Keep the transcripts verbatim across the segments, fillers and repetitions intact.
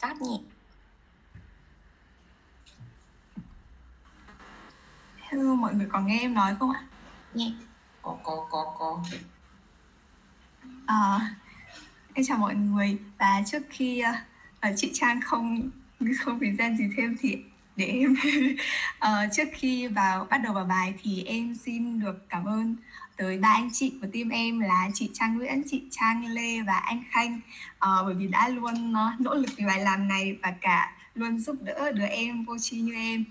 start nhé. Hello, mọi người có nghe em nói không ạ? Nhé. Có, có, có, có. À, em chào mọi người. Và trước khi uh, chị Trang không không present gì thêm thì để em uh, trước khi vào bắt đầu vào bài thì em xin được cảm ơn tới ba anh chị của team em là chị Trang Nguyễn, chị Trang Lê và anh Khanh, à, bởi vì đã luôn uh, nỗ lực vì bài làm này và cả luôn giúp đỡ đứa em vô tri như em.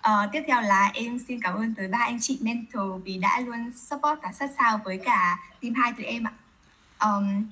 À, tiếp theo là em xin cảm ơn tới ba anh chị mentor vì đã luôn support cả sát sao với cả team hai tụi em ạ. Um,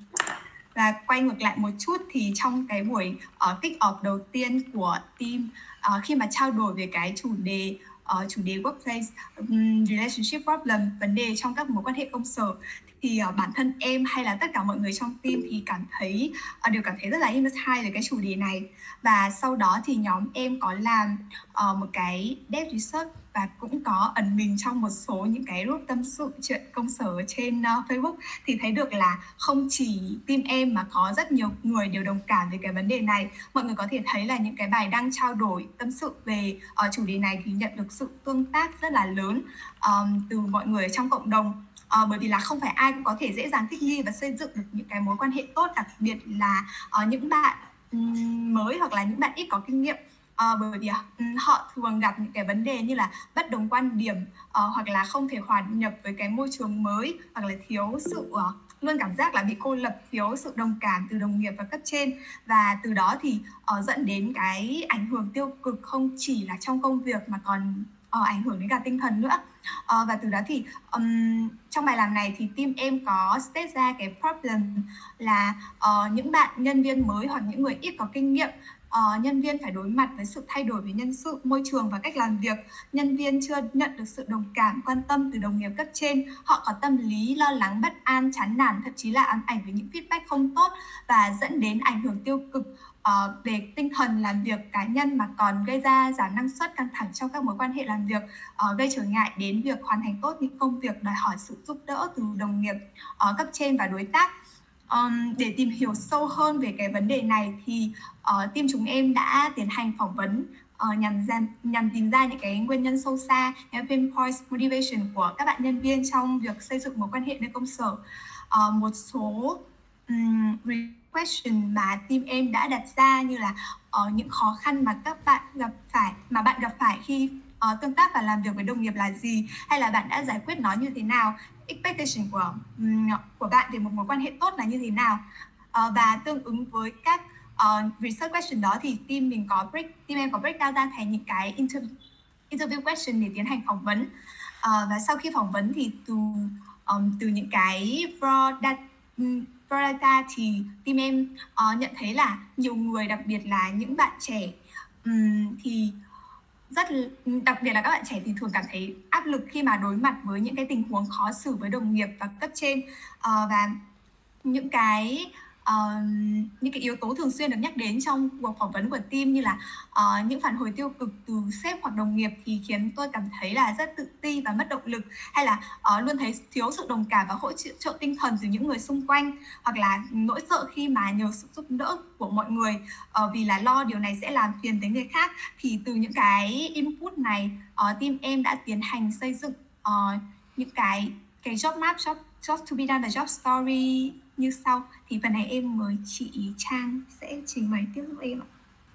và quay ngược lại một chút thì trong cái buổi uh, kick off đầu tiên của team, uh, khi mà trao đổi về cái chủ đề Uh, chủ đề workplace um, relationship problem, vấn đề trong các mối quan hệ công sở, thì uh, bản thân em hay là tất cả mọi người trong team thì cảm thấy uh, đều cảm thấy rất là inspired về cái chủ đề này. Và sau đó thì nhóm em có làm uh, một cái deep research và cũng có ẩn mình trong một số những cái group tâm sự chuyện công sở trên uh, Facebook, thì thấy được là không chỉ team em mà có rất nhiều người đều đồng cảm về cái vấn đề này. Mọi người có thể thấy là những cái bài đăng trao đổi tâm sự về uh, chủ đề này thì nhận được sự tương tác rất là lớn um, từ mọi người trong cộng đồng. Uh, bởi vì là không phải ai cũng có thể dễ dàng thích nghi và xây dựng được những cái mối quan hệ tốt, đặc biệt là uh, những bạn um, mới hoặc là những bạn ít có kinh nghiệm. À, bởi vì họ thường gặp những cái vấn đề như là bất đồng quan điểm uh, hoặc là không thể hòa nhập với cái môi trường mới, hoặc là thiếu sự uh, luôn cảm giác là bị cô lập, thiếu sự đồng cảm từ đồng nghiệp và cấp trên, và từ đó thì uh, dẫn đến cái ảnh hưởng tiêu cực không chỉ là trong công việc mà còn uh, ảnh hưởng đến cả tinh thần nữa. Uh, và từ đó thì um, trong bài làm này thì team em có state ra cái problem là uh, những bạn nhân viên mới hoặc những người ít có kinh nghiệm, Uh, nhân viên phải đối mặt với sự thay đổi về nhân sự, môi trường và cách làm việc. Nhân viên chưa nhận được sự đồng cảm, quan tâm từ đồng nghiệp cấp trên. Họ có tâm lý lo lắng, bất an, chán nản, thậm chí là ám ảnh với những feedback không tốt và dẫn đến ảnh hưởng tiêu cực uh, về tinh thần làm việc cá nhân, mà còn gây ra giảm năng suất, căng thẳng trong các mối quan hệ làm việc, uh, gây trở ngại đến việc hoàn thành tốt những công việc đòi hỏi sự giúp đỡ từ đồng nghiệp, uh, cấp trên và đối tác. Um, để tìm hiểu sâu hơn về cái vấn đề này thì uh, team chúng em đã tiến hành phỏng vấn uh, nhằm, ra, nhằm tìm ra những cái nguyên nhân sâu xa, những pain points, motivation của các bạn nhân viên trong việc xây dựng mối quan hệ nơi công sở. Uh, một số um, question mà team em đã đặt ra như là uh, những khó khăn mà các bạn gặp phải, mà bạn gặp phải khi uh, tương tác và làm việc với đồng nghiệp là gì, hay là bạn đã giải quyết nó như thế nào. Expectation của, của bạn về một mối quan hệ tốt là như thế nào. uh, Và tương ứng với các uh, research question đó thì team mình có break, team em có breakdown ra thành những cái interview, interview question để tiến hành phỏng vấn. uh, Và sau khi phỏng vấn thì từ, um, từ những cái raw data, um, raw data thì team em uh, nhận thấy là nhiều người, đặc biệt là những bạn trẻ, um, thì rất đặc biệt là các bạn trẻ thì thường cảm thấy áp lực khi mà đối mặt với những cái tình huống khó xử với đồng nghiệp và cấp trên. Uh, và những cái uh, những cái yếu tố thường xuyên được nhắc đến trong cuộc phỏng vấn của team như là uh, những phản hồi tiêu cực từ sếp hoặc đồng nghiệp thì khiến tôi cảm thấy là rất tự ti và mất động lực, hay là uh, luôn thấy thiếu sự đồng cảm và hỗ trợ tinh thần từ những người xung quanh, hoặc là nỗi sợ khi mà nhờ sự giúp đỡ của mọi người uh, vì là lo điều này sẽ làm phiền tới người khác. Thì từ những cái input này, uh, team em đã tiến hành xây dựng uh, những cái cái job map, job, job to be done và job story như sau. Thì phần này em mời chị Trang sẽ trình bày tiếp giúp em ạ.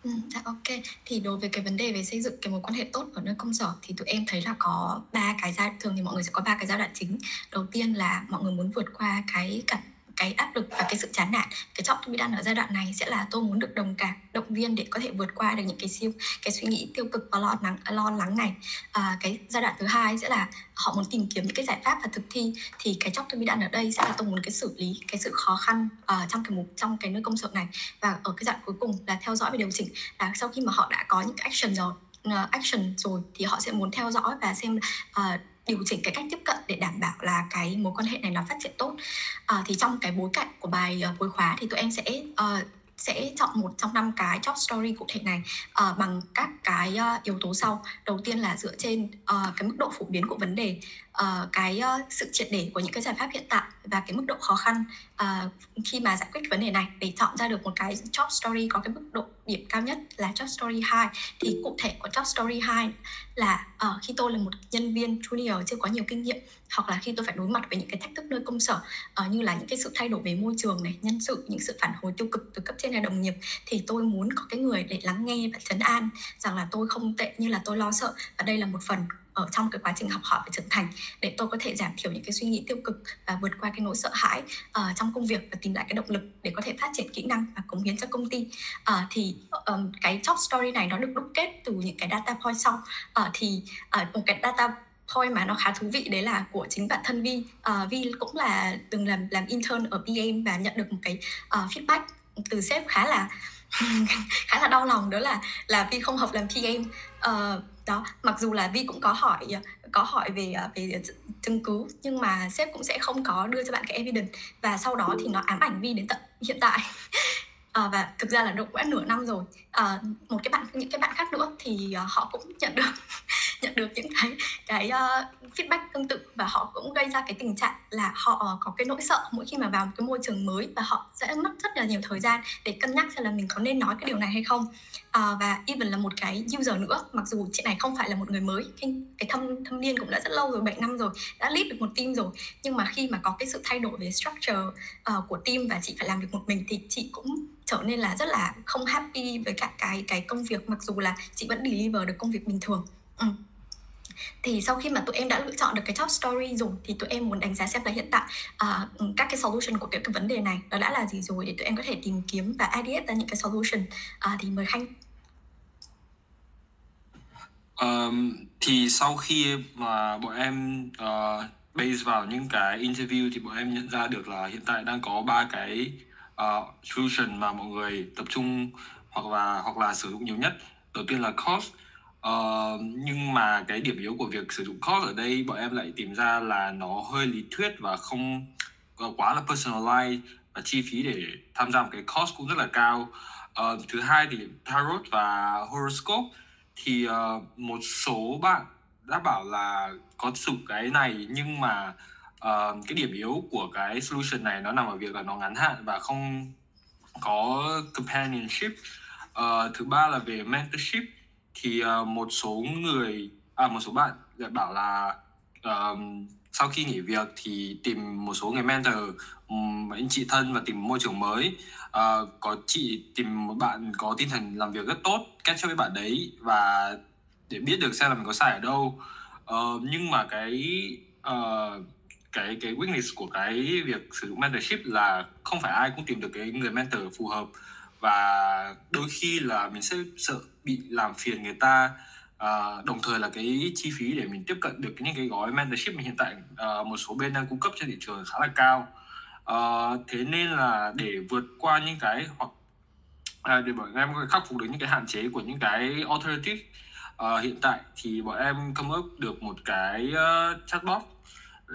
Ừ, ok, thì đối với cái vấn đề về xây dựng cái mối quan hệ tốt ở nơi công sở thì tụi em thấy là có ba cái giai thường thì mọi người sẽ có ba cái giai đoạn chính. Đầu tiên là mọi người muốn vượt qua cái cảm cái áp lực và cái sự chán nản. Cái job to be done ở giai đoạn này sẽ là tôi muốn được đồng cảm, động viên để có thể vượt qua được những cái siêu cái suy nghĩ tiêu cực và lo lắng lo lắng này. À, cái giai đoạn thứ hai sẽ là họ muốn tìm kiếm những cái giải pháp và thực thi. Thì cái job to be done ở đây sẽ là tôi muốn cái xử lý cái sự khó khăn uh, trong cái mục trong cái nơi công sở này. Và ở cái dạng cuối cùng là theo dõi và điều chỉnh, là sau khi mà họ đã có những cái action rồi, uh, action rồi thì họ sẽ muốn theo dõi và xem uh, điều chỉnh cái cách tiếp cận để đảm bảo là cái mối quan hệ này nó phát triển tốt. À, thì trong cái bối cảnh của bài uh, cuối khóa thì tụi em sẽ uh, sẽ chọn một trong năm cái job story cụ thể này uh, bằng các cái uh, yếu tố sau. Đầu tiên là dựa trên uh, cái mức độ phổ biến của vấn đề, uh, cái uh, sự triệt để của những cái giải pháp hiện tại và cái mức độ khó khăn uh, khi mà giải quyết vấn đề này, để chọn ra được một cái job story có cái mức độ điểm cao nhất là job story hai. Thì cụ thể của job story hai là uh, khi tôi là một nhân viên junior chưa có nhiều kinh nghiệm, hoặc là khi tôi phải đối mặt với những cái thách thức nơi công sở uh, như là những cái sự thay đổi về môi trường này, nhân sự, những sự phản hồi tiêu cực từ cấp trên hay đồng nghiệp, thì tôi muốn có cái người để lắng nghe và trấn an rằng là tôi không tệ như là tôi lo sợ, và đây là một phần ở trong cái quá trình học hỏi và trưởng thành, để tôi có thể giảm thiểu những cái suy nghĩ tiêu cực và vượt qua cái nỗi sợ hãi uh, trong công việc, và tìm lại cái động lực để có thể phát triển kỹ năng và cống hiến cho công ty. Uh, thì um, cái job story này nó được đúc kết từ những cái data point sau. Uh, thì uh, một cái data point mà nó khá thú vị đấy là của chính bản thân Vi. Uh, Vi cũng là từng làm làm intern ở bê em và nhận được một cái uh, feedback từ sếp khá là khá là đau lòng, đó là là Vi không hợp làm pê em. Uh, đó, mặc dù là Vi cũng có hỏi có hỏi về về chứng cứ, nhưng mà sếp cũng sẽ không có đưa cho bạn cái evidence, và sau đó thì nó ám ảnh Vi đến tận hiện tại. À, và thực ra là độ đã nửa năm rồi. À, một cái bạn những cái bạn khác nữa thì uh, họ cũng nhận được nhận được những cái cái uh, feedback tương tự, và họ cũng gây ra cái tình trạng là họ uh, có cái nỗi sợ mỗi khi mà vào một cái môi trường mới, và họ sẽ mất rất là nhiều thời gian để cân nhắc xem là mình có nên nói cái điều này hay không. À, và even là một cái user nữa, mặc dù chị này không phải là một người mới, cái, cái thâm thâm niên cũng đã rất lâu rồi, bảy năm rồi, đã lead được một team rồi, nhưng mà khi mà có cái sự thay đổi về structure uh, của team và chị phải làm việc một mình, thì chị cũng trở nên là rất là không happy với cả cái cái công việc, mặc dù là chị vẫn deliver được công việc bình thường. Ừ. Thì sau khi mà tụi em đã lựa chọn được cái job story rồi, thì tụi em muốn đánh giá xem là hiện tại uh, các cái solution của cái, cái vấn đề này nó đã là gì rồi, để tụi em có thể tìm kiếm và ideate ra những cái solution. Uh, thì mời Khanh. Um, thì sau khi mà bọn em uh, base vào những cái interview thì bọn em nhận ra được là hiện tại đang có ba cái Uh, solution mà mọi người tập trung hoặc là hoặc là sử dụng nhiều nhất. Đầu tiên là cost, uh, nhưng mà cái điểm yếu của việc sử dụng cost ở đây bọn em lại tìm ra là nó hơi lý thuyết và không quá là personalized, và chi phí để tham gia một cái cost cũng rất là cao. Uh, thứ hai thì tarot và horoscope, thì uh, một số bạn đã bảo là có sử dụng cái này, nhưng mà Uh, cái điểm yếu của cái solution này nó nằm ở việc là nó ngắn hạn và không có companionship. Uh, thứ ba là về mentorship, thì uh, một số người à một số bạn lại bảo là uh, sau khi nghỉ việc thì tìm một số người mentor, um, anh chị thân, và tìm môi trường mới. Uh, có chị tìm một bạn có tinh thần làm việc rất tốt, kết cho với bạn đấy và để biết được xem là mình có sai ở đâu. Uh, nhưng mà cái uh, cái cái weakness của cái việc sử dụng mentorship là không phải ai cũng tìm được cái người mentor phù hợp, và đôi khi là mình sẽ sợ bị làm phiền người ta. À, đồng thời là cái chi phí để mình tiếp cận được những cái gói mentorship mà hiện tại à, một số bên đang cung cấp trên thị trường khá là cao. À, thế nên là để vượt qua những cái hoặc à, để bọn em khắc phục được những cái hạn chế của những cái alternative à, hiện tại, thì bọn em come up được một cái uh, chatbot,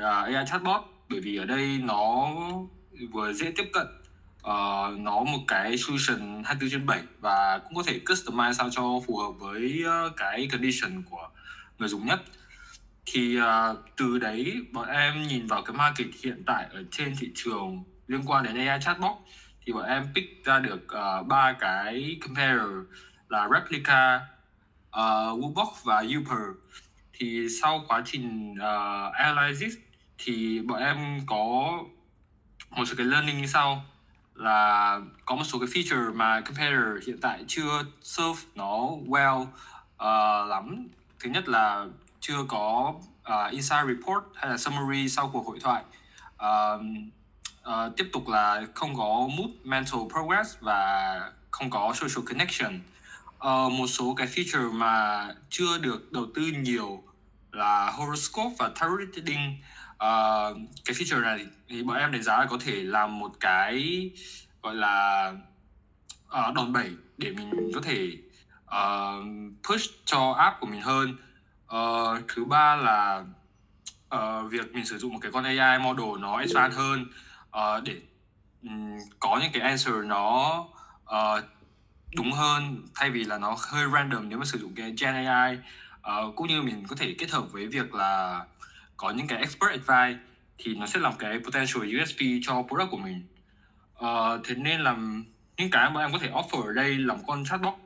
a i chatbot, bởi vì ở đây nó vừa dễ tiếp cận, uh, nó một cái solution hai mươi bốn trên bảy và cũng có thể customize sao cho phù hợp với uh, cái condition của người dùng nhất. Thì uh, từ đấy bọn em nhìn vào cái market hiện tại ở trên thị trường liên quan đến a i chatbot, thì bọn em pick ra được ba uh, cái comparer là Replika, uh, Wubbuck và Youper. Thì sau quá trình uh, analysis thì bọn em có một số cái learning như sau, là có một số cái feature mà competitor hiện tại chưa serve nó well uh, lắm. Thứ nhất là chưa có uh, insight report hay là summary sau cuộc hội thoại. Uh, uh, tiếp tục là không có mood mental progress và không có social connection. Uh, một số cái feature mà chưa được đầu tư nhiều là horoscope và tarot reading. Uh, cái feature này thì bọn em đánh giá là có thể làm một cái gọi là uh, đòn bẩy để mình có thể uh, push cho app của mình hơn. Uh, thứ ba là uh, việc mình sử dụng một cái con a i model nó advanced hơn uh, để um, có những cái answer nó uh, đúng hơn, thay vì là nó hơi random nếu mà sử dụng cái Gen a i. Uh, cũng như mình có thể kết hợp với việc là có những cái expert advice thì nó sẽ làm cái potential u ét pê cho product của mình. Uh, thế nên là những cái mà em có thể offer ở đây là một con chatbot uh,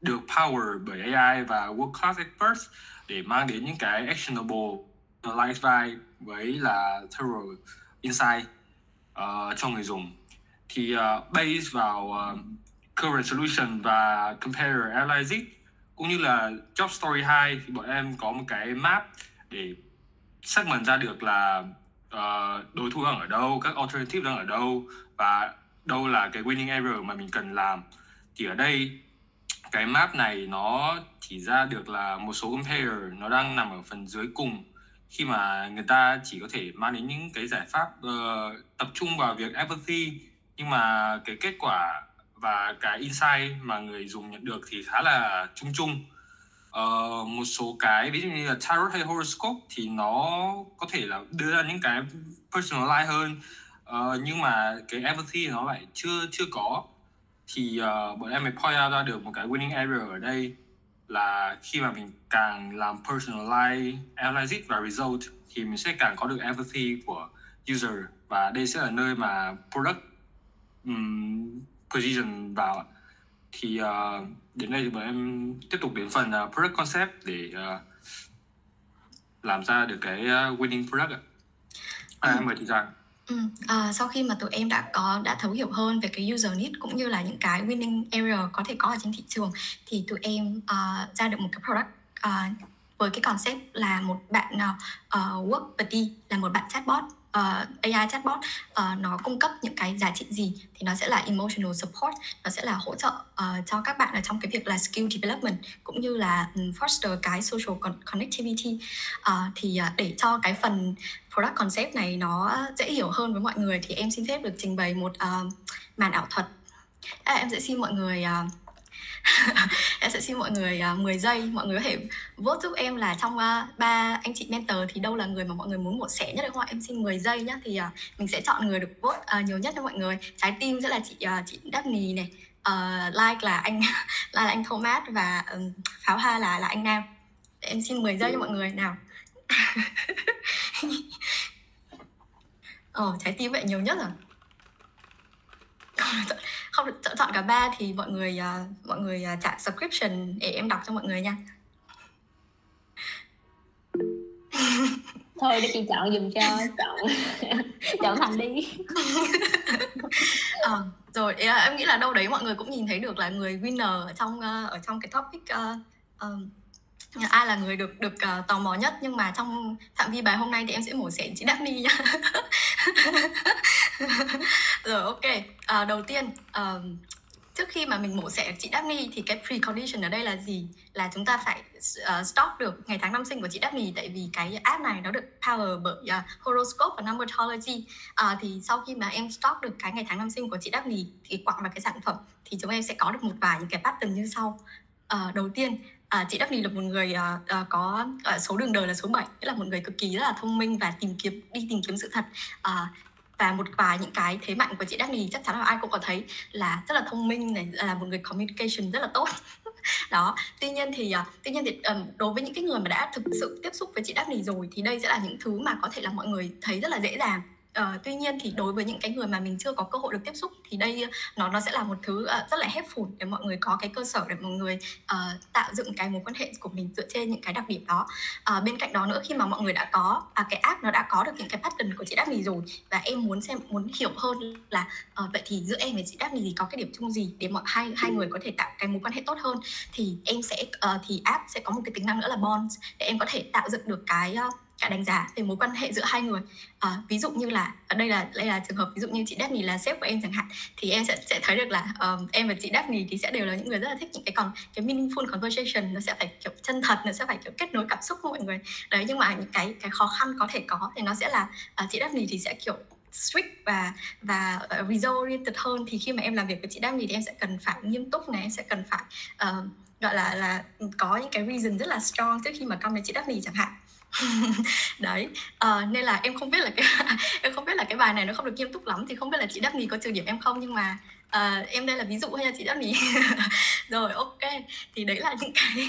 được power bởi a i và world class experts để mang đến những cái actionable like Vi với là thorough insight uh, cho người dùng. Thì uh, base vào uh, current solution và compare analysis cũng như là job story hai thì bọn em có một cái map để xác nhận ra được là uh, đối thủ đang ở đâu, các alternative đang ở đâu và đâu là cái winning error mà mình cần làm. Thì ở đây cái map này nó chỉ ra được là một số compare nó đang nằm ở phần dưới cùng, khi mà người ta chỉ có thể mang đến những cái giải pháp uh, tập trung vào việc empathy, nhưng mà cái kết quả và cái insight mà người dùng nhận được thì khá là chung chung. Uh, một số cái ví dụ như là tarot hay horoscope thì nó có thể là đưa ra những cái personalize hơn, uh, nhưng mà cái empathy nó lại chưa chưa có. Thì uh, bọn em mới point out ra được một cái winning error ở đây là khi mà mình càng làm personalize analysis và result thì mình sẽ càng có được empathy của user, và đây sẽ là nơi mà product um, position vào. Thì uh, đến đây thì bọn em tiếp tục đến phần uh, product concept để uh, làm ra được cái uh, winning product ạ. À, ừ. Em mời chị Trang. Ừ. À, sau khi mà tụi em đã có đã thấu hiểu hơn về cái user need cũng như là những cái winning area có thể có ở trên thị trường, thì tụi em uh, ra được một cái product uh, với cái concept là một bạn uh, WordBuddy, là một bạn chatbot. Uh, a i chatbot uh, nó cung cấp những cái giá trị gì thì nó sẽ là emotional support, nó sẽ là hỗ trợ uh, cho các bạn ở trong cái việc là skill development cũng như là um, foster cái social connectivity. Uh, thì uh, để cho cái phần product concept này nó dễ hiểu hơn với mọi người thì em xin phép được trình bày một uh, màn ảo thuật. À, em sẽ xin mọi người uh, em sẽ xin mọi người uh, mười giây, mọi người có thể vote giúp em là trong ba uh, anh chị mentor thì đâu là người mà mọi người muốn một xẻ nhất đúng không ạ? Em xin mười giây nhé, thì uh, mình sẽ chọn người được vote uh, nhiều nhất cho mọi người. Trái tim sẽ là chị uh, chị Daphne này, uh, like là anh like là anh Thomas, và um, pháo hoa là là anh Nam. Em xin mười giây cho mọi người nào. Ờ oh, trái tim vậy nhiều nhất rồi. Không được chọn, chọn cả ba thì mọi người uh, mọi người uh, trả subscription để em đọc cho mọi người nha. Thôi để chị chọn dùm cho, chọn chọn Thành đi. À, rồi em nghĩ là đâu đấy mọi người cũng nhìn thấy được là người winner ở trong uh, ở trong cái topic uh, um, ai là người được được uh, tò mò nhất, nhưng mà trong phạm vi bài hôm nay thì em sẽ mổ xẻ chị Daphne nhá. Rồi ok, uh, đầu tiên uh, trước khi mà mình mổ xẻ chị Daphne thì cái precondition ở đây là gì? Là chúng ta phải uh, stop được ngày tháng năm sinh của chị Daphne, tại vì cái app này nó được power bởi uh, horoscope và numerology. Uh, thì sau khi mà em stop được cái ngày tháng năm sinh của chị Daphne thì quặng vào cái sản phẩm thì chúng em sẽ có được một vài những cái pattern như sau. Uh, đầu tiên, À, chị Daphne là một người uh, uh, có uh, số đường đời là số bảy, nghĩa là một người cực kỳ rất là thông minh và tìm kiếm đi tìm kiếm sự thật. Uh, và một vài những cái thế mạnh của chị Daphne chắc chắn là ai cũng có thấy là rất là thông minh này, là một người communication rất là tốt. Đó, tuy nhiên thì uh, tuy nhiên thì um, đối với những cái người mà đã thực sự tiếp xúc với chị Daphne rồi thì đây sẽ là những thứ mà có thể là mọi người thấy rất là dễ dàng. Uh, tuy nhiên thì đối với những cái người mà mình chưa có cơ hội được tiếp xúc thì đây nó nó sẽ là một thứ uh, rất là helpful để mọi người có cái cơ sở để mọi người uh, tạo dựng cái mối quan hệ của mình dựa trên những cái đặc điểm đó. Uh, bên cạnh đó nữa, khi mà mọi người đã có à, cái app nó đã có được những cái pattern của chị Daphne rồi, và em muốn xem muốn hiểu hơn là uh, vậy thì giữa em và chị Daphne thì có cái điểm chung gì để mọi hai hai người có thể tạo cái mối quan hệ tốt hơn, thì em sẽ uh, thì app sẽ có một cái tính năng nữa là bonds để em có thể tạo dựng được cái uh, cái đánh giá về mối quan hệ giữa hai người. À, ví dụ như là ở đây là đây là trường hợp ví dụ như chị Daphne là sếp của em chẳng hạn, thì em sẽ sẽ thấy được là um, em và chị Daphne thì sẽ đều là những người rất là thích những cái còn cái meaningful conversation, nó sẽ phải kiểu chân thật, nó sẽ phải kiểu kết nối cảm xúc với mọi người đấy. Nhưng mà những cái cái khó khăn có thể có thì nó sẽ là uh, chị Daphne thì sẽ kiểu strict và và uh, result oriented hơn, thì khi mà em làm việc với chị Daphne thì em sẽ cần phải nghiêm túc này, em sẽ cần phải uh, gọi là là có những cái reason rất là strong trước khi mà come đến chị Daphne chẳng hạn. Đấy, uh, nên là em không biết là cái em không biết là cái bài này nó không được nghiêm túc lắm thì không biết là chị Daphne có trừ điểm em không, nhưng mà À, em đây là ví dụ hay là chị đã mỉ? Rồi, ok. Thì đấy là những cái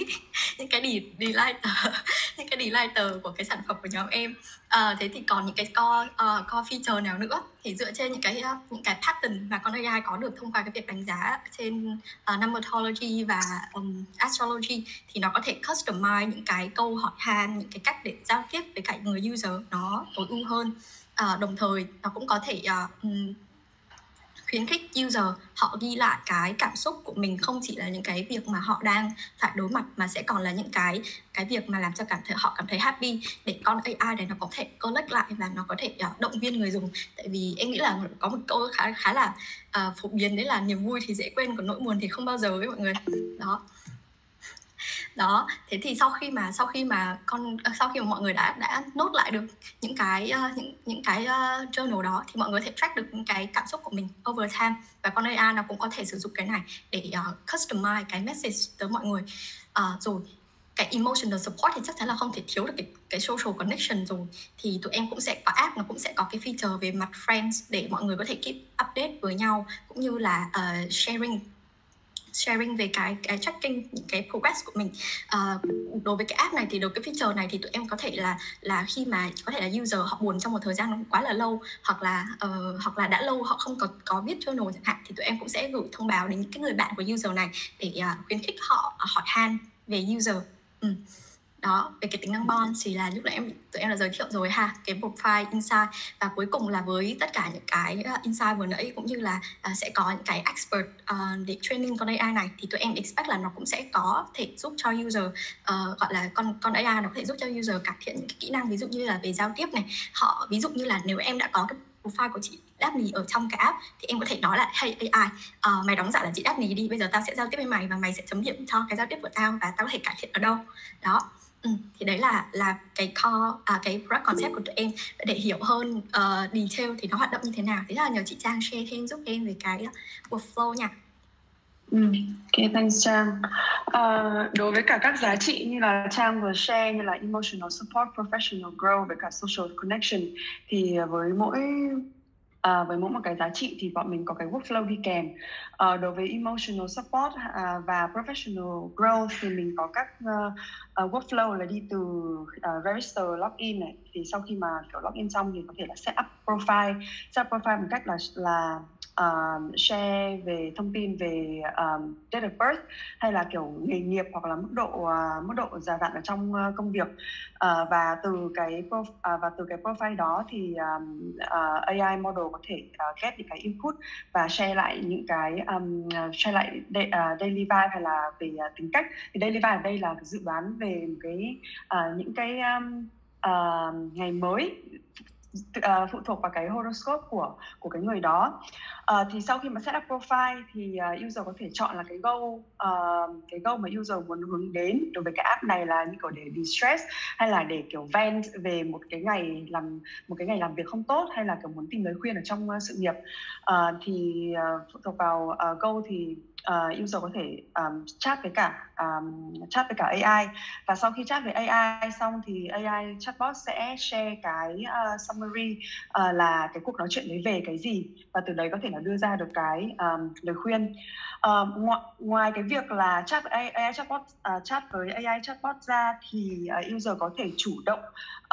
những cái highlighter, những cái highlighter của cái sản phẩm của nhóm em. À, thế thì còn những cái core, uh, core feature nào nữa? Thì dựa trên những cái những cái pattern mà con a i có được thông qua cái việc đánh giá trên uh, numerology và um, astrology, thì nó có thể customize những cái câu hỏi han, những cái cách để giao tiếp với cả người user nó tối ưu hơn. À, đồng thời nó cũng có thể uh, khuyến khích user họ ghi lại cái cảm xúc của mình, không chỉ là những cái việc mà họ đang phải đối mặt mà sẽ còn là những cái cái việc mà làm cho cảm thấy họ cảm thấy happy, để con a i này nó có thể collect lại và nó có thể uh, động viên người dùng. Tại vì em nghĩ là có một câu khá khá là uh, phổ biến, đấy là niềm vui thì dễ quên, còn nỗi buồn thì không bao giờ với mọi người. Đó. Đó, thế thì sau khi mà sau khi mà con sau khi mà mọi người đã đã nốt lại được những cái uh, những những cái uh, journal đó, thì mọi người có thể track được những cái cảm xúc của mình over time, và con a i nó cũng có thể sử dụng cái này để uh, customize cái message tới mọi người. Uh, rồi cái emotional support thì chắc chắn là không thể thiếu được cái, cái social connection rồi. Thì tụi em cũng sẽ có app, nó cũng sẽ có cái feature về mặt friends để mọi người có thể keep update với nhau, cũng như là uh, sharing sharing về cái, cái tracking những cái progress của mình. À, đối với cái app này thì đối với cái feature này thì tụi em có thể là là khi mà có thể là user họ buồn trong một thời gian quá là lâu, hoặc là uh, hoặc là đã lâu họ không có có biết journal chẳng hạn, thì tụi em cũng sẽ gửi thông báo đến những cái người bạn của user này để uh, khuyến khích họ hỏi han về user. Ừ. Đó, về cái tính năng bond thì là lúc nãy em tụi em đã giới thiệu rồi ha, cái profile insight, và cuối cùng là với tất cả những cái insight vừa nãy, cũng như là uh, sẽ có những cái expert uh, để training con a i này, thì tụi em expect là nó cũng sẽ có thể giúp cho user uh, gọi là con con a i nó có thể giúp cho user cải thiện những cái kỹ năng, ví dụ như là về giao tiếp này. Họ ví dụ như là nếu em đã có cái profile của chị Daphne ở trong cái app, thì em có thể nói là hey a i, uh, mày đóng giả là chị Daphne đi, bây giờ tao sẽ giao tiếp với mày và mày sẽ chấm điểm cho cái giao tiếp của tao, và tao có thể cải thiện ở đâu. Đó. Ừ, thì đấy là là cái core, à, cái product concept của tụi em. Để hiểu hơn uh, detail thì nó hoạt động như thế nào, thế là nhờ chị Trang share thêm giúp em về cái workflow nha. Ừ, ok, thanks Trang. Uh, đối với cả các giá trị như là Trang vừa share, như là emotional support, professional growth với cả social connection, thì với mỗi À, với mỗi một cái giá trị thì bọn mình có cái workflow đi kèm. À, đối với emotional support à, và professional growth thì mình có các uh, workflow là đi từ uh, register login này, thì sau khi mà kiểu login xong thì có thể là set up profile, set up profile một cách là là uh, share về thông tin về um, date of birth, hay là kiểu nghề nghiệp, hoặc là mức độ uh, mức độ già dặn ở trong uh, công việc. Uh, và từ cái prof, uh, và từ cái profile đó thì um, uh, a i model có thể uh, get những cái input và share lại những cái um, share lại de, uh, daily vibe, hay là về uh, tính cách. Thì daily vibe ở đây là dự đoán về cái uh, những cái um, uh, ngày mới, Uh, phụ thuộc vào cái horoscope của của cái người đó. Uh, thì sau khi mà set up profile thì uh, user có thể chọn là cái goal, uh, cái goal mà user muốn hướng đến đối với cái app này, là như kiểu để de-stress, hay là để kiểu vent về một cái ngày làm một cái ngày làm việc không tốt, hay là kiểu muốn tìm lời khuyên ở trong uh, sự nghiệp. Uh, thì uh, phụ thuộc vào uh, goal thì Uh, user có thể um, chat với cả um, chat với cả a i, và sau khi chat với a i xong thì a i chatbot sẽ share cái uh, summary uh, là cái cuộc nói chuyện đấy về cái gì, và từ đấy có thể là đưa ra được cái um, lời khuyên. Uh, ngo- ngoài cái việc là chat với a i chatbot uh, chat với a i chatbot ra, thì uh, user có thể chủ động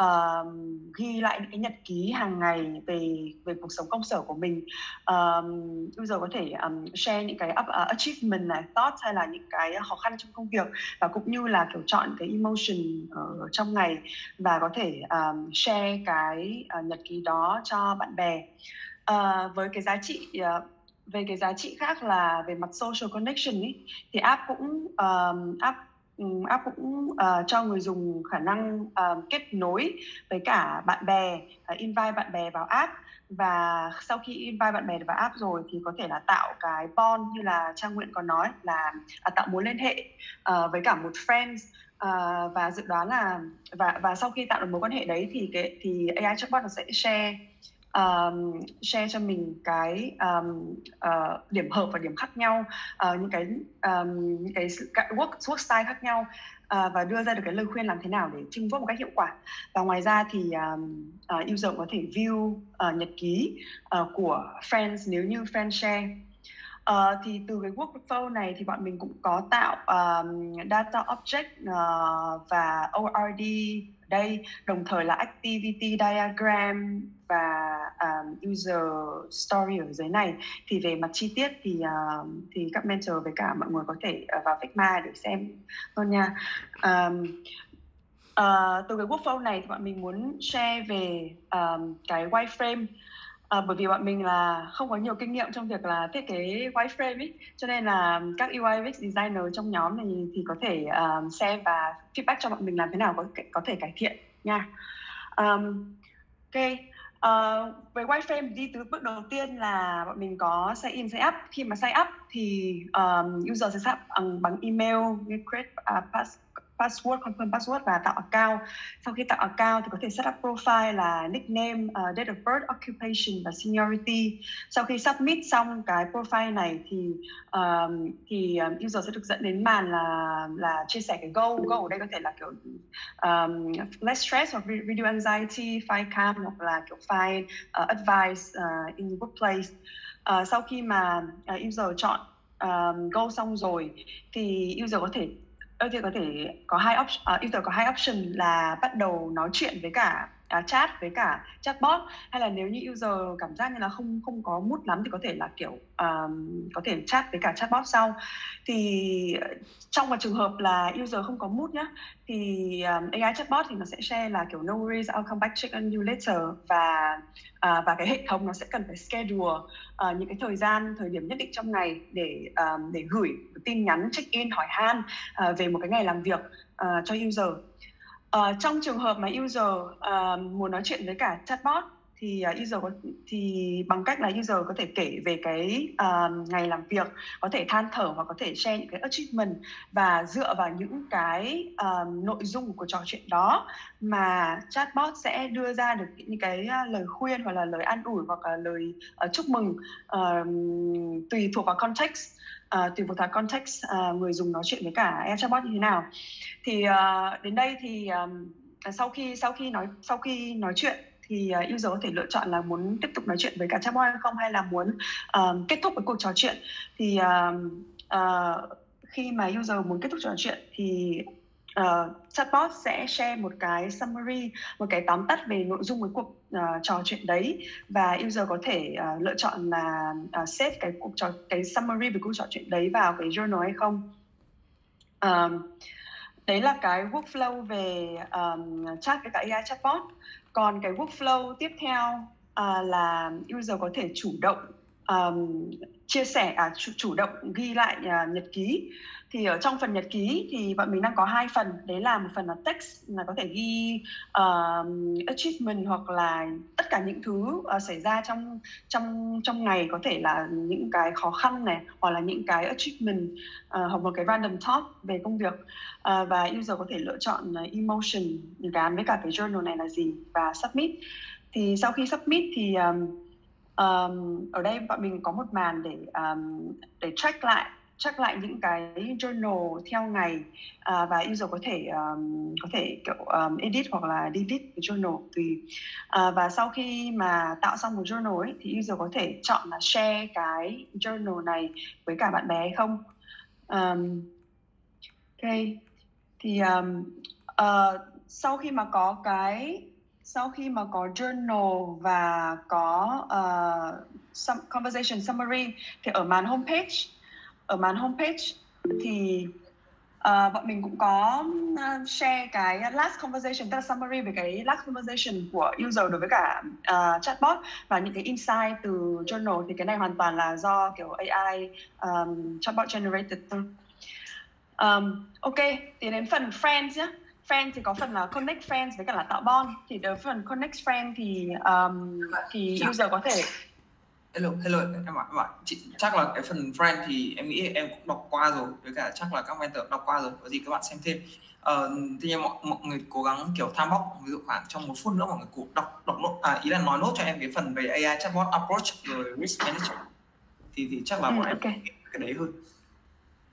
uh, ghi lại những cái nhật ký hàng ngày về về cuộc sống công sở của mình. Uh, user có thể um, share những cái up, uh, achievement này, thoughts, hay là những cái khó khăn trong công việc, và cũng như là kiểu chọn cái emotion uh, trong ngày, và có thể um, share cái uh, nhật ký đó cho bạn bè. Uh, với cái giá trị uh, về cái giá trị khác là về mặt social connection ấy, thì app cũng uh, app app cũng uh, cho người dùng khả năng uh, kết nối với cả bạn bè, uh, invite bạn bè vào app, và sau khi invite bạn bè vào app rồi thì có thể là tạo cái bond, như là Trang Nguyễn có nói là à, tạo mối liên hệ uh, với cả một friends. Uh, và dự đoán là và và sau khi tạo được mối quan hệ đấy thì cái thì a i chatbot nó sẽ share Um, share cho mình cái um, uh, điểm hợp và điểm khác nhau, uh, những cái um, những cái work, work style khác nhau, uh, và đưa ra được cái lời khuyên làm thế nào để chinh phục một cách hiệu quả. Và ngoài ra thì um, uh, user có thể view uh, nhật ký uh, của friends nếu như friends share. Uh, thì từ cái workflow này thì bọn mình cũng có tạo um, data object uh, và o rờ đê đây, đồng thời là activity diagram và um, user story ở dưới này. Thì về mặt chi tiết thì uh, thì các mentor với cả mọi người có thể vào Figma để xem hơn nha. Um, uh, từ cái workflow này thì bọn mình muốn share về um, cái wireframe. À, bởi vì bọn mình là không có nhiều kinh nghiệm trong việc là thiết kế wireframe ấy, cho nên là các u i u ích designer trong nhóm này thì có thể um, xem và feedback cho bọn mình làm thế nào có có thể cải thiện nha. Um, ok, uh, về wireframe đi từ bước đầu tiên là bọn mình có sign in, sign up. Khi mà sign up thì um, user sẽ sign up bằng email, create uh, pass password, confirm password và tạo account. Sau khi tạo account thì có thể set up profile là nickname, uh, date of birth, occupation và seniority. Sau khi submit xong cái profile này thì um, thì user sẽ được dẫn đến màn là là chia sẻ cái goal. Goal ở đây có thể là kiểu um, less stress hoặc video anxiety, file calm hoặc là kiểu file uh, advice uh, in workplace. Uh, sau khi mà uh, user chọn um, goal xong rồi thì user có thể User có thể có hai option, uh, user có hai option là bắt đầu nói chuyện với cả uh, chat với cả chatbot, hay là nếu như user cảm giác như là không không có mood lắm thì có thể là kiểu um, có thể chat với cả chatbot sau. Thì trong một trường hợp là user không có mood nhá, thì um, a i chatbot thì nó sẽ share là kiểu no worries, I'll come back check on you later, và uh, và cái hệ thống nó sẽ cần phải schedule uh, những cái thời gian, thời điểm nhất định trong ngày để um, để gửi tin nhắn check in hỏi han uh, về một cái ngày làm việc uh, cho user. Uh, trong trường hợp mà user uh, muốn nói chuyện với cả chatbot thì uh, user có, thì bằng cách là user có thể kể về cái uh, ngày làm việc, có thể than thở hoặc có thể share những cái achievement, và dựa vào những cái uh, nội dung của trò chuyện đó mà chatbot sẽ đưa ra được những cái lời khuyên hoặc là lời an ủi hoặc là lời uh, chúc mừng, uh, tùy thuộc vào context. Uh, tùy vào cái context uh, người dùng nói chuyện với cả a i chatbot như thế nào. Thì uh, đến đây thì um, sau khi sau khi nói sau khi nói chuyện thì uh, user có thể lựa chọn là muốn tiếp tục nói chuyện với cả chatbot hay không, hay là muốn uh, kết thúc cái cuộc trò chuyện. Thì uh, uh, khi mà user muốn kết thúc trò chuyện thì Uh, chatbot sẽ share một cái summary, một cái tóm tắt về nội dung của cuộc uh, trò chuyện đấy, và user có thể uh, lựa chọn là uh, save cái cuộc trò cái summary về cuộc trò chuyện đấy vào cái journal hay không. Uh, đấy là cái workflow về um, chat với cả a i chatbot. Còn cái workflow tiếp theo uh, là user có thể chủ động um, chia sẻ, à, chủ, chủ động ghi lại uh, nhật ký. Thì ở trong phần nhật ký thì bọn mình đang có hai phần, đấy là một phần là text, là có thể ghi uh, achievement hoặc là tất cả những thứ uh, xảy ra trong trong trong ngày, có thể là những cái khó khăn này hoặc là những cái achievement uh, hoặc một cái random talk về công việc, uh, và user có thể lựa chọn emotion gắn với cả cái journal này là gì và submit. Thì sau khi submit thì um, um, ở đây bọn mình có một màn để um, để check lại check lại những cái journal theo ngày, à, và user có thể um, có thể kiểu um, edit hoặc là delete cái journal tùy. À, và sau khi mà tạo xong một journal ấy, thì user có thể chọn là share cái journal này với cả bạn bè hay không. Um, ok, thì um, uh, sau khi mà có cái sau khi mà có journal và có uh, some conversation summary thì ở màn homepage Ở màn homepage thì uh, bọn mình cũng có uh, share cái last conversation, tức là summary về cái last conversation của user đối với cả uh, chatbot và những cái insight từ journal. Thì cái này hoàn toàn là do kiểu a i um, chatbot generated. Um, ok, thì đến phần friends nhé. Friends thì có phần là connect friends với cả là tạo bond. Thì đối với phần connect friends thì um, thì user có thể Hello, hello em ạ, em ạ. Chị, chắc là cái phần friend thì em nghĩ em cũng đọc qua rồi, với cả chắc là các mentor đọc qua rồi, có gì các bạn xem thêm. Ờ, tuy nhiên mọi, mọi người cố gắng kiểu time box, ví dụ khoảng trong một phút nữa mọi người cố đọc đọc nốt, à, ý là nói nốt cho em cái phần về a i chatbot approach rồi risk management thì thì chắc là bọn ừ, em okay. Cái đấy hơn.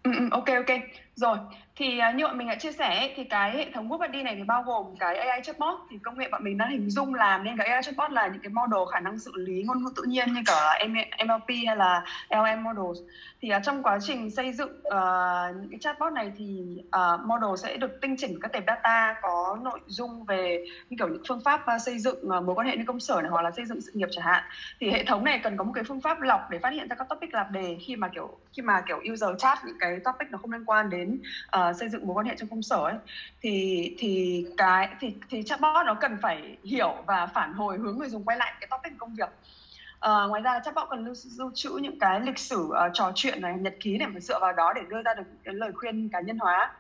Ừ, ok ok rồi Thì như bọn mình đã chia sẻ thì cái hệ thống WordBuddy này thì bao gồm cái a i chatbot. Thì công nghệ bọn mình đã hình dung làm nên cái a i chatbot là những cái model khả năng xử lý ngôn ngữ tự nhiên như cả em lờ pê hay là lờ em models. Thì trong quá trình xây dựng uh, những cái chatbot này thì uh, model sẽ được tinh chỉnh các tệp data có nội dung về như kiểu những phương pháp uh, xây dựng uh, mối quan hệ nơi công sở này, hoặc là xây dựng sự nghiệp chẳng hạn. Thì hệ thống này cần có một cái phương pháp lọc để phát hiện ra các topic lạc đề khi mà kiểu khi mà kiểu user chat những cái topic nó không liên quan đến uh, xây dựng mối quan hệ trong công sở ấy, thì thì cái thì thì chatbot nó cần phải hiểu và phản hồi hướng người dùng quay lại cái topic công việc. À, ngoài ra chatbot cần lưu, lưu trữ những cái lịch sử uh, trò chuyện này, nhật ký để mà dựa vào đó để đưa ra được cái lời khuyên cá nhân hóa.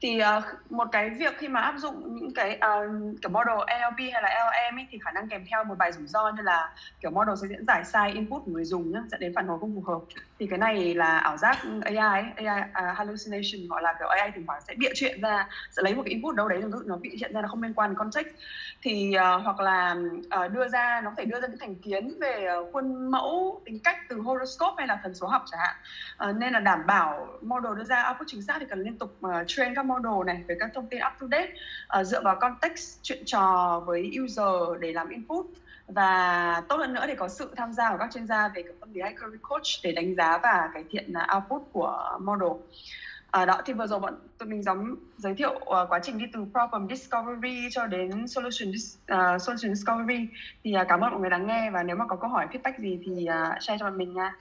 Thì uh, một cái việc khi mà áp dụng những cái uh, kiểu model en lờ pê hay là lờ em ấy, thì khả năng kèm theo một vài rủi ro như là kiểu model sẽ diễn giải sai input của người dùng nhá, dẫn đến phản hồi không phù hợp. Thì cái này là ảo giác a i, a i uh, hallucination, gọi là kiểu a i thỉnh thoảng sẽ bịa chuyện ra, sẽ lấy một cái input đâu đấy nó bịa chuyện ra nó không liên quan đến context. Thì uh, hoặc là uh, đưa ra nó có thể đưa ra những thành kiến về uh, khuôn mẫu, tính cách từ horoscope hay là phần số học chẳng hạn. Uh, nên là đảm bảo model đưa ra output chính xác thì cần liên tục uh, train các model này với các thông tin up to date, uh, dựa vào context chuyện trò với user để làm input. Và tốt hơn nữa thì có sự tham gia của các chuyên gia về tâm lý hay career coach để đánh giá và cải thiện output của model. À, đó thì vừa rồi bọn tụi mình dám giới thiệu uh, quá trình đi từ problem discovery cho đến solution dis, uh, solution discovery. Thì uh, cảm ơn mọi người đã nghe, và nếu mà có câu hỏi feedback gì thì uh, share cho bọn mình nha.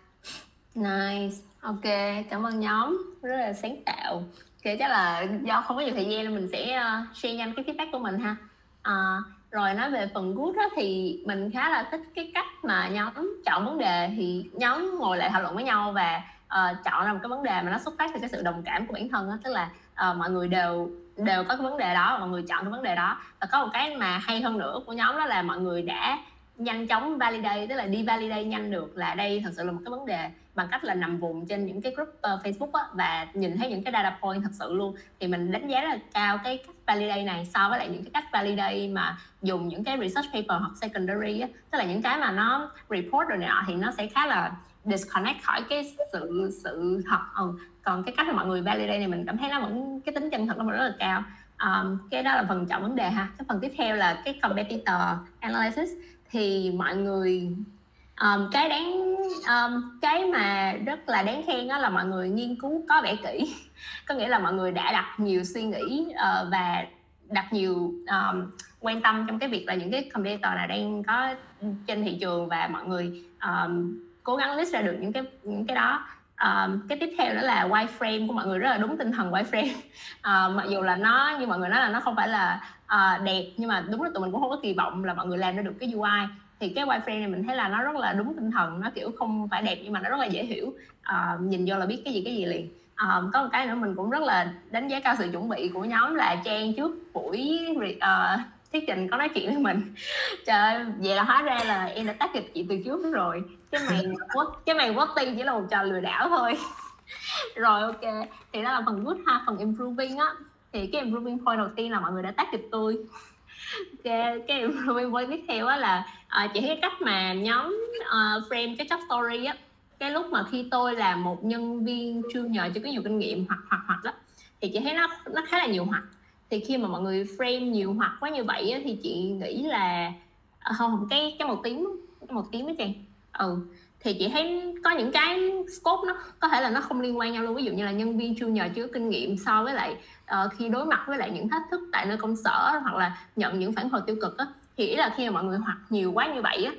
Nice, ok, cảm ơn nhóm rất là sáng tạo. Thì chắc là do không có nhiều thời gian nên mình sẽ uh, share nhanh cái feedback của mình ha. Uh, rồi nói về phần good đó, thì mình khá là thích cái cách mà nhóm chọn vấn đề. Thì nhóm ngồi lại thảo luận với nhau và uh, chọn ra một cái vấn đề mà nó xuất phát từ cái sự đồng cảm của bản thân đó. Tức là uh, mọi người đều đều có cái vấn đề đó, mọi người chọn cái vấn đề đó. Và có một cái mà hay hơn nữa của nhóm đó là mọi người đã nhanh chóng validate, tức là đi validate nhanh được là đây thật sự là một cái vấn đề, bằng cách là nằm vùng trên những cái group uh, Facebook á, và nhìn thấy những cái data point thật sự luôn. Thì mình đánh giá rất là cao cái cách validate này so với lại những cái cách validate mà dùng những cái research paper hoặc secondary á. Tức là những cái mà nó report rồi này nọ thì nó sẽ khá là disconnect khỏi cái sự sự thật. Ừ. Còn cái cách mà mọi người validate này mình cảm thấy nó vẫn cái tính chân thật nó vẫn rất là cao. Um, cái đó là phần trọng vấn đề ha. Cái phần tiếp theo là cái competitor analysis. Thì mọi người um, cái đáng um, cái mà rất là đáng khen đó là mọi người nghiên cứu có vẻ kỹ, có nghĩa là mọi người đã đặt nhiều suy nghĩ uh, và đặt nhiều um, quan tâm trong cái việc là những cái competitor nào đang có trên thị trường, và mọi người um, cố gắng list ra được những cái những cái đó. Um, cái tiếp theo nữa là wireframe của mọi người rất là đúng tinh thần wireframe. Uh, mặc dù là nó như mọi người nói là nó không phải là uh, đẹp, nhưng mà đúng là tụi mình cũng không có kỳ vọng là mọi người làm ra được cái u i. Thì cái wireframe này mình thấy là nó rất là đúng tinh thần, nó kiểu không phải đẹp nhưng mà nó rất là dễ hiểu, uh, nhìn vô là biết cái gì cái gì liền. Uh, có một cái nữa mình cũng rất là đánh giá cao sự chuẩn bị của nhóm là Trang trước buổi uh, thuyết trình có nói chuyện với mình. Trời ơi, vậy là hóa ra là em đã tác kịch chị từ trước rồi. Cái màn quốc, cái màn quốc tiên chỉ là một trò lừa đảo thôi. Rồi ok, thì đó là phần good ha. Phần improving á, thì cái improving point đầu tiên là mọi người đã tác kịch tôi. Ok, cái improving point tiếp theo á là uh, chỉ cái cách mà nhóm uh, frame cái job story á. Cái lúc mà khi tôi là một nhân viên junior chưa có nhiều kinh nghiệm hoặc hoặc hoặc đó, thì chị thấy nó nó khá là nhiều hoặc. Thì khi mà mọi người frame nhiều hoặc quá như vậy á, thì chị nghĩ là à, không cái cái một tiếng một tiếng đó chị. Ừ, thì chị thấy có những cái scope nó có thể là nó không liên quan nhau luôn. Ví dụ như là nhân viên junior chưa có kinh nghiệm so với lại uh, khi đối mặt với lại những thách thức tại nơi công sở, hoặc là nhận những phản hồi tiêu cực á. Thì ý là khi mà mọi người hoặc nhiều quá như vậy á,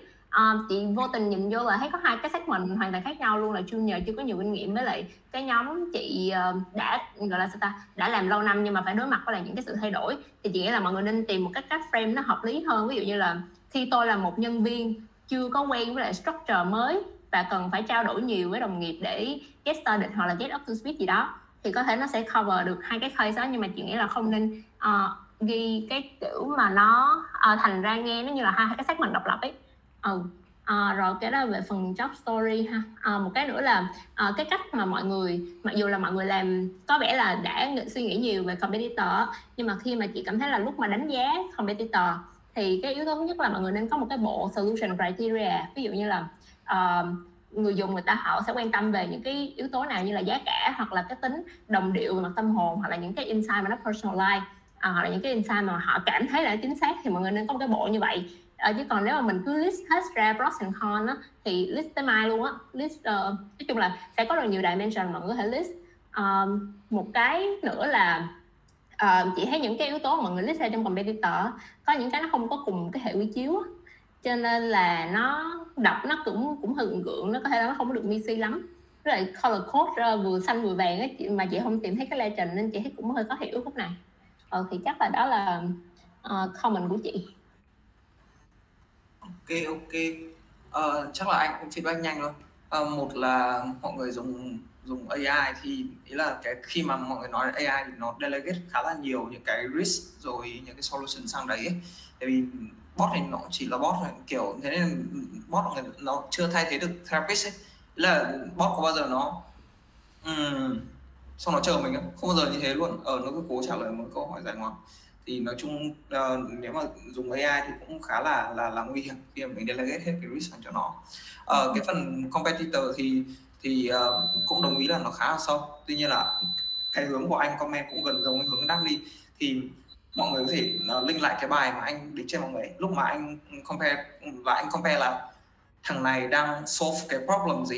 uh, chị vô tình nhìn vô là thấy có hai cái segment hoàn toàn khác nhau luôn, là junior chưa có nhiều kinh nghiệm với lại cái nhóm chị uh, đã gọi là sao ta đã làm lâu năm nhưng mà phải đối mặt với lại những cái sự thay đổi. Thì chị nghĩ là mọi người nên tìm một cái cách frame nó hợp lý hơn. Ví dụ như là khi tôi là một nhân viên chưa có quen với lại structure mới và cần phải trao đổi nhiều với đồng nghiệp để get started hoặc là get up to speed gì đó, thì có thể nó sẽ cover được hai cái case đó. Nhưng mà chị nghĩ là không nên uh, ghi cái kiểu mà nó uh, thành ra nghe nó như là hai cái segment độc lập ấy. Ừ. Uh, rồi cái đó về phần job story ha. Uh, một cái nữa là uh, cái cách mà mọi người, mặc dù là mọi người làm có vẻ là đã suy nghĩ nhiều về competitor, nhưng mà khi mà chị cảm thấy là lúc mà đánh giá competitor thì cái yếu tố thứ nhất là mọi người nên có một cái bộ solution criteria. Ví dụ như là uh, người dùng người ta họ sẽ quan tâm về những cái yếu tố nào như là giá cả, hoặc là cái tính đồng điệu về mặt tâm hồn, hoặc là những cái insight mà nó personalize, à, hoặc là những cái insight mà họ cảm thấy là chính xác, thì mọi người nên có một cái bộ như vậy. À, chứ còn nếu mà mình cứ list hết ra pros and cons á, thì list tới mai luôn á, list uh, nói chung là sẽ có rất nhiều dimension mà mọi người có thể list. Um, một cái nữa là uh, chị thấy những cái yếu tố mà mọi người list ra trong competitor có những cái nó không có cùng cái hệ quy chiếu á, cho nên là nó đọc nó cũng cũng hơi gượng, nó có thể là nó không có được mi xi lắm. Với lại color code vừa xanh vừa vàng ấy, mà chị không tìm thấy cái legend nên chị thấy cũng hơi khó hiểu lúc này. Ờ, thì chắc là đó là uh, comment của chị. Ok, ok. Uh, chắc là anh cũng feedback nhanh thôi. Uh, một là mọi người dùng dùng a i thì ý là cái khi mà mọi người nói a i thì nó delegate khá là nhiều những cái risk rồi những cái solution sang đấy ấy. Tại vì bot thì nó chỉ là bot, kiểu thế nên bot nó chưa thay thế được therapist ấy. Ý là bot có bao giờ nó um, xong nó chờ mình ấy. Không bao giờ như thế luôn. Ờ, nó cứ cố trả lời một câu hỏi dài ngoằng. Thì nói chung uh, nếu mà dùng a i thì cũng khá là là, là nguy hiểm khi mà mình delegate hết cái risk cho nó. Uh, cái phần competitor thì thì uh, cũng đồng ý là nó khá là sâu. Tuy nhiên là cái hướng của anh comment cũng gần giống với hướng Daphne, thì mọi người có thể uh, link lại cái bài mà anh đính trên mọi người. Lúc mà anh compare và anh compare là thằng này đang solve cái problem gì,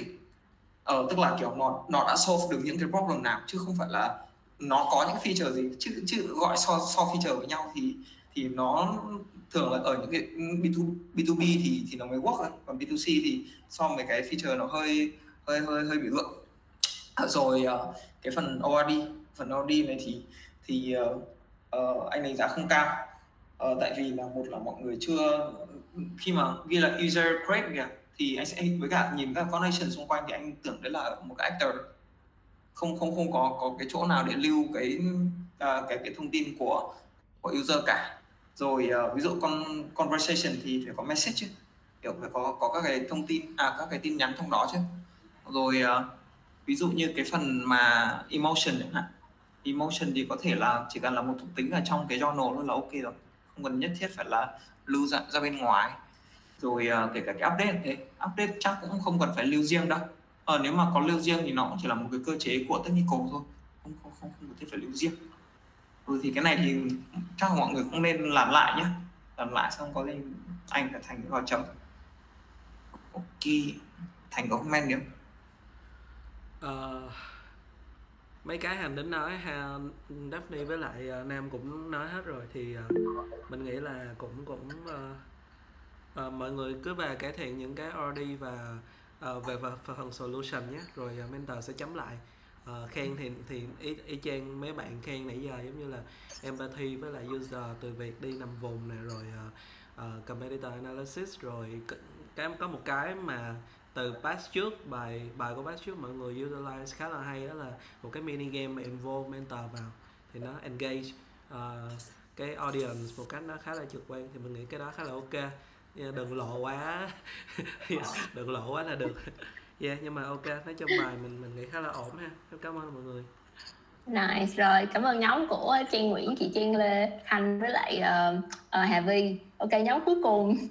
uh, tức là kiểu nó nó đã solve được những cái problem nào, chứ không phải là nó có những feature gì, chứ chứ gọi so so feature với nhau thì thì nó thường là ở những cái B two B thì thì nó mới work thôi. Còn B two C thì so với cái feature nó hơi hơi hơi hơi bị gượng. Rồi cái phần o rờ đê, phần o rờ đê này thì thì uh, anh đánh giá không cao, uh, tại vì là một là mọi người chưa, khi mà ghi là user create kìa thì anh sẽ với cả nhìn các connection xung quanh thì anh tưởng đấy là một cái actor, không không không có có cái chỗ nào để lưu cái uh, cái cái thông tin của của user cả. Rồi uh, ví dụ con conversation thì phải có message chứ, kiểu phải có có các cái thông tin, à các cái tin nhắn trong đó chứ. Rồi uh, ví dụ như cái phần mà emotion chẳng hạn, emotion thì có thể là chỉ cần là một thuộc tính ở trong cái journal thôi là ok rồi, không cần nhất thiết phải là lưu ra, ra bên ngoài. Rồi uh, kể cả cái update thế, update chắc cũng không cần phải lưu riêng đâu. Ờ, nếu mà có lưu riêng thì nó cũng chỉ là một cái cơ chế của technical thôi, không không không không có thể phải lưu riêng. Rồi thì cái này thì chắc mọi người cũng nên làm lại nhé, làm lại xong có gì anh phải Thành vào chấm. Ok, Thành có comment nữa. Uh, mấy cái Hành đến nói ha, Daphne với lại uh, Nam cũng nói hết rồi, thì uh, mình nghĩ là cũng cũng uh, uh, mọi người cứ về cải thiện những cái o rờ đê và Uh, về phần solution nhé, rồi uh, mentor sẽ chấm lại. uh, Khen thì thì ý, ý chang mấy bạn khen nãy giờ, giống như là empathy với lại user, từ việc đi nằm vùng này, rồi uh, uh, competitor analysis, rồi cái có một cái mà từ batch trước, bài bài của batch trước mọi người utilize khá là hay, đó là một cái mini game mà involve mentor vào thì nó engage uh, cái audience một cách nó khá là trực quan, thì mình nghĩ cái đó khá là ok. Yeah, đừng lộ quá yeah, đừng lộ quá là được. Yeah, nhưng mà ok, nói chung bài mình mình nghĩ khá là ổn ha. Cảm ơn mọi người. Nice. Rồi cảm ơn nhóm của Trang Nguyễn, chị Trang Lê, Khanh với lại uh, uh, Hà Vy. Ok, nhóm cuối cùng